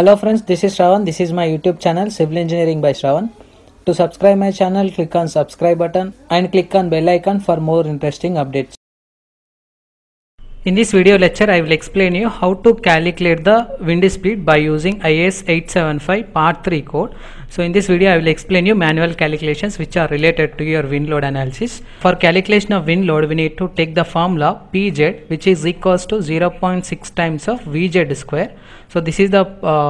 Hello friends, this is Shravan. This is my YouTube channel Civil Engineering by Shravan. To subscribe my channel, click on subscribe button and click on bell icon for more interesting updates. In this video lecture, I will explain you how to calculate the wind speed by using IS 875 part 3 code. So in this video, I will explain you manual calculations which are related to your wind load analysis. For calculation of wind load, we need to take the formula PZ, which is equals to 0.6 times of VZ square. So this is the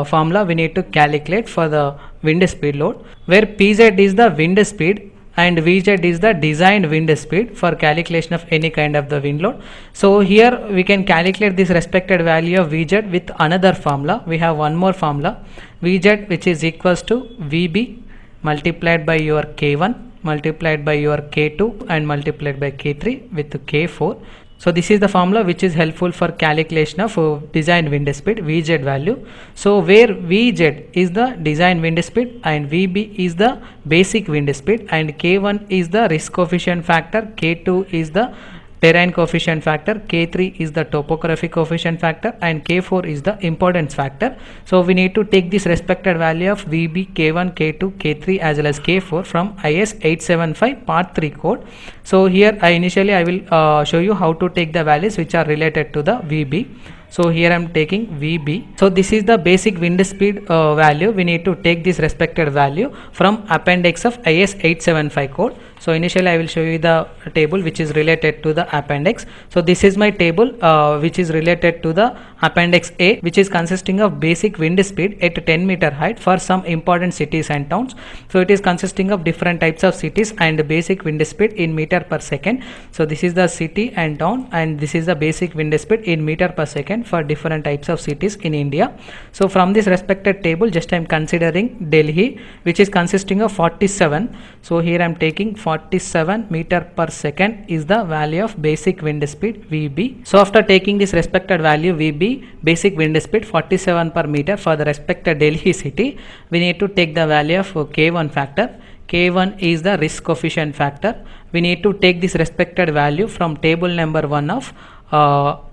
formula we need to calculate for the wind speed load, where PZ is the wind speed and VZ is the designed wind speed for calculation of any kind of the wind load. So here we can calculate this respected value of VZ with another formula. We have one more formula, VZ, which is equals to VB multiplied by your K1 multiplied by your K2 and multiplied by K3 with K4. So this is the formula which is helpful for calculation of design wind speed, VZ value. So where VZ is the design wind speed and VB is the basic wind speed and K1 is the risk coefficient factor, K2 is the terrain coefficient factor, K3 is the topography coefficient factor and K4 is the impedance factor. So we need to take this respected value of VB, K1, K2, K3 as well as K4 from IS 875 part 3 code. So here I will show you how to take the values which are related to the VB. So here I am taking VB. So this is the basic wind speed value. We need to take this respected value from appendix of IS 875 code. So initially I will show you the table which is related to the appendix. So this is my table which is related to the appendix A, which is consisting of basic wind speed at 10 meter height for some important cities and towns. So it is consisting of different types of cities and basic wind speed in meter per second. So this is the city and town and this is the basic wind speed in meter per second for different types of cities in India. So from this respected table, just I am considering Delhi, which is consisting of 47. So here I am taking 47 meter per second is the value of basic wind speed VB. So after taking this respected value VB, basic wind speed 47 per meter for the respected Delhi city, we need to take the value of K1 factor. K1 is the risk coefficient factor. We need to take this respected value from table number 1 of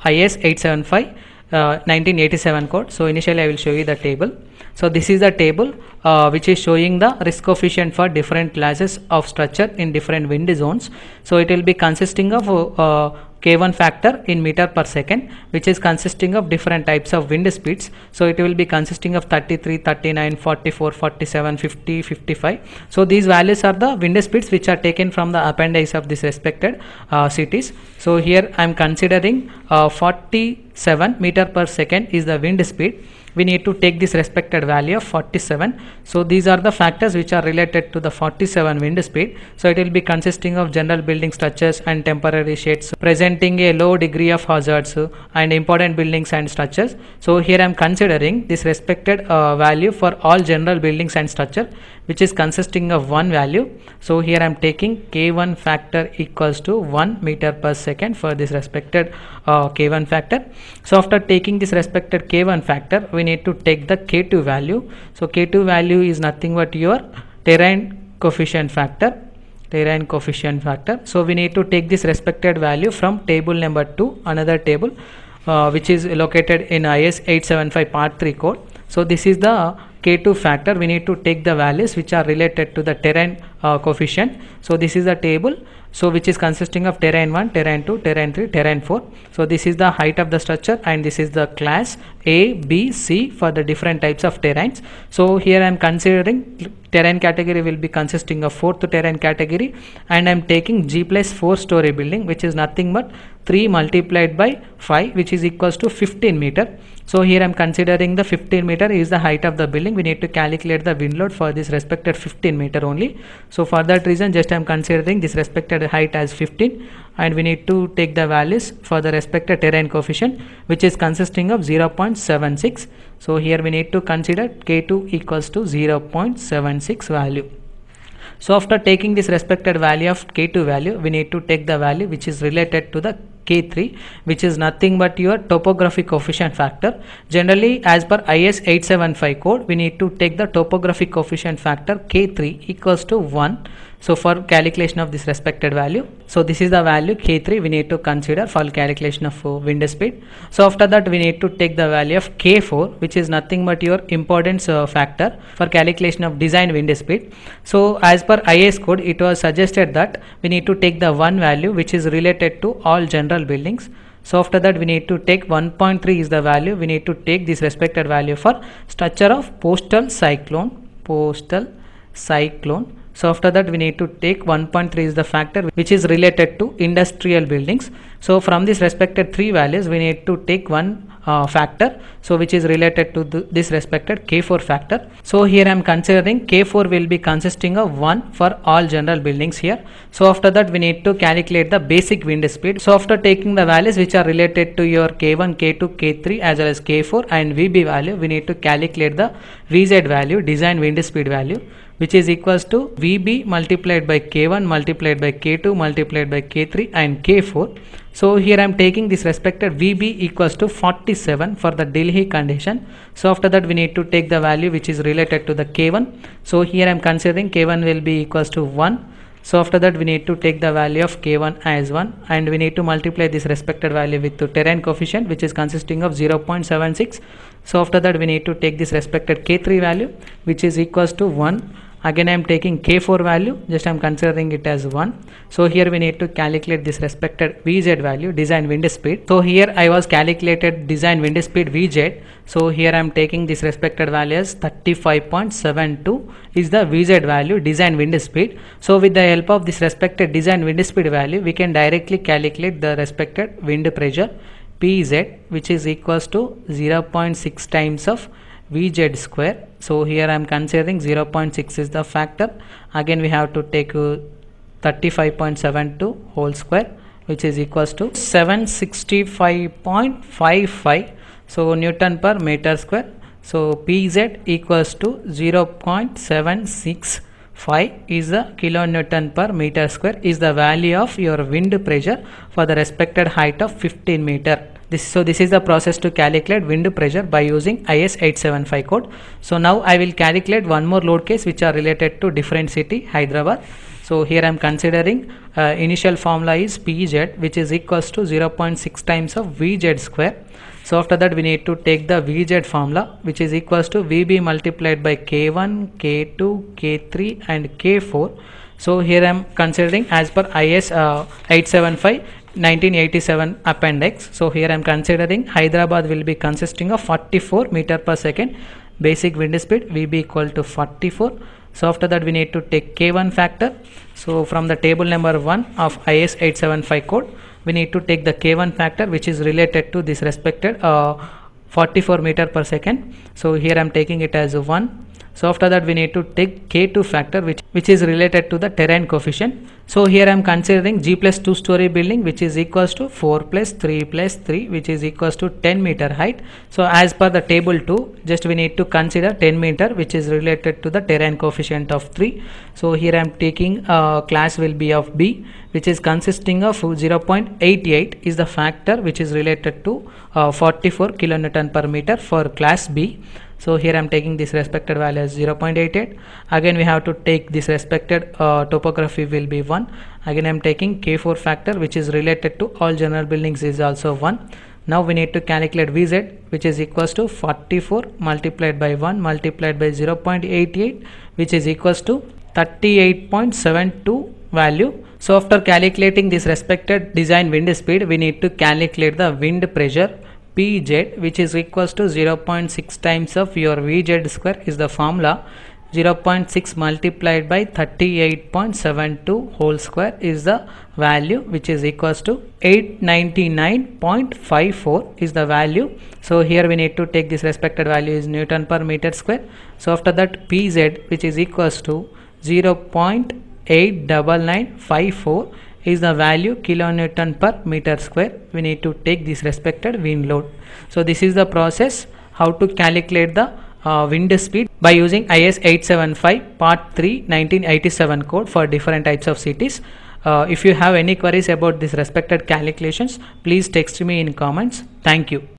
IS 875 1987 code. So initially I will show you the table. So this is the table which is showing the risk coefficient for different classes of structure in different wind zones. So it will be consisting of K1 factor in meter per second, which is consisting of different types of wind speeds. So it will be consisting of 33, 39, 44, 47, 50, 55. So these values are the wind speeds which are taken from the appendix of this respected cities. So here I am considering 47 meter per second is the wind speed. We need to take this respected value of 47. So these are the factors which are related to the 47 wind speed. So it will be consisting of general building structures and temporary sheds presenting a low degree of hazards and important buildings and structures. So here I am considering this respected value for all general buildings and structure, which is consisting of one value. So here I am taking K1 factor equals to 1 meter per second for this respected K1 factor. So after taking this respected K1 factor, we need to take the K2 value. So K2 value is nothing but your terrain coefficient factor. So we need to take this respected value from table number 2, another table which is located in IS 875 part 3 code. So this is the K2 factor. We need to take the values which are related to the terrain coefficient. So this is the table, so which is consisting of terrain 1, terrain 2, terrain 3, terrain 4. So this is the height of the structure and this is the class A, B, C for the different types of terrains. So here I am considering terrain category will be consisting of 4th terrain category and I am taking G plus 4 story building, which is nothing but 3 multiplied by 5, which is equals to 15 meter. So here I am considering the 15 meter is the height of the building. We need to calculate the wind load for this respected 15 meter only. So for that reason, just I am considering this respected height as 15 and we need to take the values for the respected terrain coefficient, which is consisting of 0.76. So here we need to consider K2 equals to 0.76 value. So after taking this respected value of K2 value, we need to take the value which is related to the K3, which is nothing but your topographic coefficient factor. Generally, as per IS 875 code, we need to take the topographic coefficient factor K3 equals to 1. So for calculation of this respected value, so this is the value K3 we need to consider for calculation of wind speed. So after that we need to take the value of K4, which is nothing but your impedance factor for calculation of design wind speed. So as per IS code, it was suggested that we need to take the one value which is related to all general buildings. So after that we need to take 1.3 is the value. We need to take this respected value for structure of postal cyclone. So after that we need to take 1.3 is the factor which is related to industrial buildings. So from this respected three values we need to take one factor, so which is related to this respected K4 factor. So here I am considering K4 will be consisting of 1 for all general buildings here. So after that we need to calculate the basic wind speed. So after taking the values which are related to your K1, K2, K3 as well as K4 and VB value, we need to calculate the VZ value, design wind speed value, which is equals to VB multiplied by K1 multiplied by K2 multiplied by K3 and K4. So here I am taking this respected VB equals to 47 for the Delhi condition. So after that we need to take the value which is related to the K1. So here I am considering K1 will be equals to 1. So after that we need to take the value of K1 as 1 and we need to multiply this respected value with the terrain coefficient, which is consisting of 0.76. So after that we need to take this respected K3 value, which is equals to 1. Again I am taking K4 value, just I am considering it as 1. So here we need to calculate this respected VZ value, design wind speed. So here I was calculated design wind speed VZ. So here I am taking this respected value as 35.72 is the VZ value, design wind speed. So with the help of this respected design wind speed value, we can directly calculate the respected wind pressure PZ, which is equals to 0.6 times of VZ square. So here I am considering 0.6 is the factor. Again we have to take 35.72 whole square, which is equals to 765.55 so Newton per meter square. So PZ equals to 0.765 is the kilonewton per meter square is the value of your wind pressure for the respected height of 15 meter. So this is the process to calculate wind pressure by using IS 875 code. So now I will calculate one more load case which are related to different city, Hyderabad. So here I am considering initial formula is PZ, which is equals to 0.6 times of VZ square. So after that we need to take the VZ formula, which is equals to VB multiplied by K1, K2, K3 and K4. So here I am considering as per IS 875 1987 appendix. So here I am considering Hyderabad will be consisting of 44 meter per second basic wind speed, VB equal to 44. So after that we need to take K1 factor. So from the table number 1 of IS 875 code, we need to take the K1 factor, which is related to this respected 44 meter per second. So here I am taking it as 1. So after that we need to take K2 factor, which is related to the terrain coefficient. So here I am considering G plus 2 story building, which is equals to 4 plus 3 which is equals to 10 meter height. So as per the table 2, just we need to consider 10 meter which is related to the terrain coefficient of 3. So here I am taking class will be of B, which is consisting of 0.88 is the factor which is related to 44 kilonewton per meter for class B. So here I am taking this respected value as 0.88. Again we have to take this respected topography will be 1. Again I am taking K4 factor, which is related to all general buildings, is also 1. Now we need to calculate VZ, which is equals to 44 multiplied by 1 multiplied by 0.88, which is equals to 38.72 value. So after calculating this respected design wind speed, we need to calculate the wind pressure PZ, which is equals to 0.6 times of your VZ square is the formula. 0.6 multiplied by 38.72 whole square is the value, which is equals to 899.54 is the value. So here we need to take this respected value is Newton per meter square. So after that PZ, which is equals to 0.89954 is the value kilonewton per meter square. We need to take this respected wind load. So this is the process how to calculate the wind speed by using IS 875 part 3 1987 code for different types of cities. If you have any queries about this respected calculations, please text me in comments. Thank you.